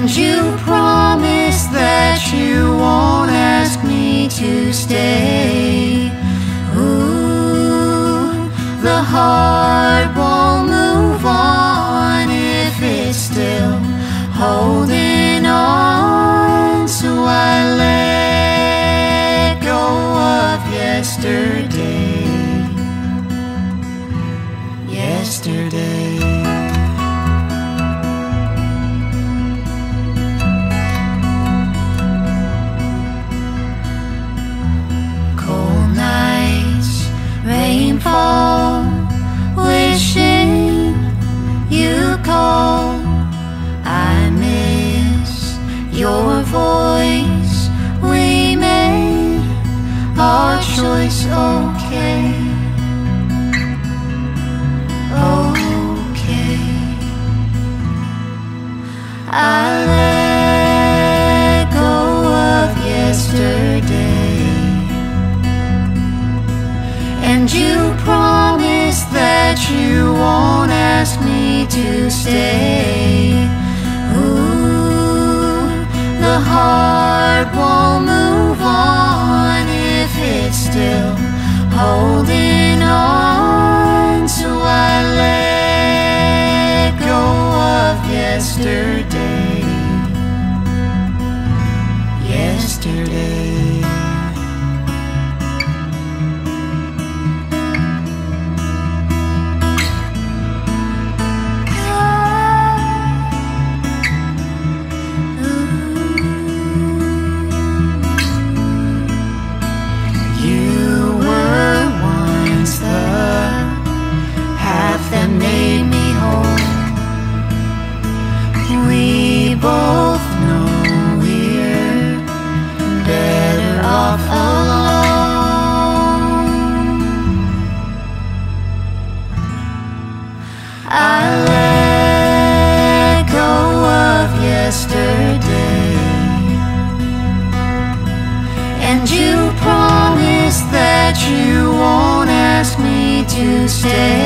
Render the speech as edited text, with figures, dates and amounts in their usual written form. And you promise that you won't ask me to stay. Ooh, the heart won't move on if it's still holding on. So I let go of yesterday. Yesterday. Rainfall, wishing you call. I miss your voice. We made our choice, okay. Okay. I let go of yesterday. And you promise that you won't ask me to stay. Ooh, the heart won't move on if it's still holding on. So I let go of yesterday. Yesterday. Both know we're better off alone. I let go of yesterday. And you promised that you won't ask me to stay.